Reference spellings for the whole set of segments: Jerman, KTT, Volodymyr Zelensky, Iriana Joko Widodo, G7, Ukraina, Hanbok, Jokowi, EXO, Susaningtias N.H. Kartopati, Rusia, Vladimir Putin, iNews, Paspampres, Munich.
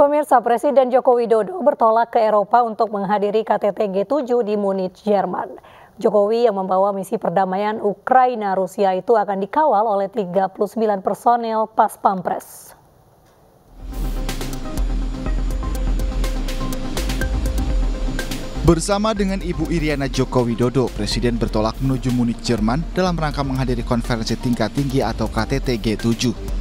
Pemirsa, Presiden Joko Widodo bertolak ke Eropa untuk menghadiri KTT G7 di Munich, Jerman. Jokowi yang membawa misi perdamaian Ukraina-Rusia itu akan dikawal oleh 39 personel Paspampres. Bersama dengan Ibu Iriana Joko Widodo, Presiden bertolak menuju Munich, Jerman dalam rangka menghadiri konferensi tingkat tinggi atau KTT G7.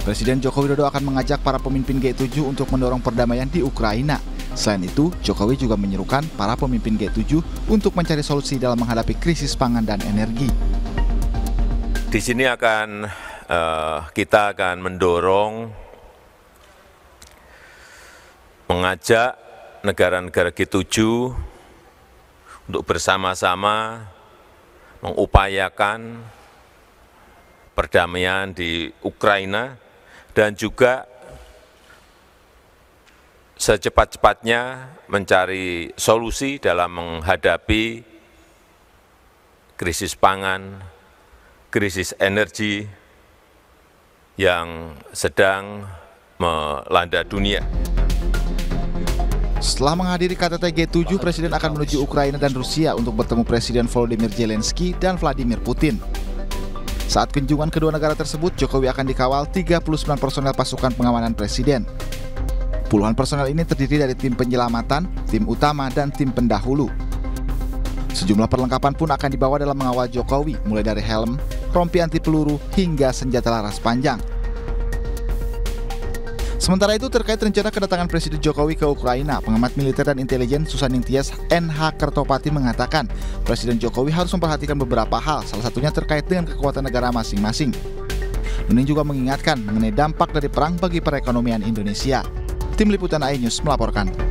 Presiden Joko Widodo akan mengajak para pemimpin G7 untuk mendorong perdamaian di Ukraina. Selain itu, Jokowi juga menyerukan para pemimpin G7 untuk mencari solusi dalam menghadapi krisis pangan dan energi. Di sini kita akan mendorong, mengajak negara-negara G7 untuk bersama-sama mengupayakan perdamaian di Ukraina dan juga secepat-cepatnya mencari solusi dalam menghadapi krisis pangan, krisis energi yang sedang melanda dunia. Setelah menghadiri KTT G7, Presiden akan menuju Ukraina dan Rusia untuk bertemu Presiden Volodymyr Zelensky dan Vladimir Putin. Saat kunjungan kedua negara tersebut, Jokowi akan dikawal 39 personel pasukan pengamanan Presiden. Puluhan personel ini terdiri dari tim penyelamatan, tim utama, dan tim pendahulu. Sejumlah perlengkapan pun akan dibawa dalam mengawal Jokowi, mulai dari helm, rompi anti peluru, hingga senjata laras panjang. Sementara itu, terkait rencana kedatangan Presiden Jokowi ke Ukraina, pengamat militer dan intelijen Susaningtias N.H. Kartopati mengatakan, Presiden Jokowi harus memperhatikan beberapa hal, salah satunya terkait dengan kekuatan negara masing-masing. Nuning juga mengingatkan mengenai dampak dari perang bagi perekonomian Indonesia. Tim Liputan iNews melaporkan.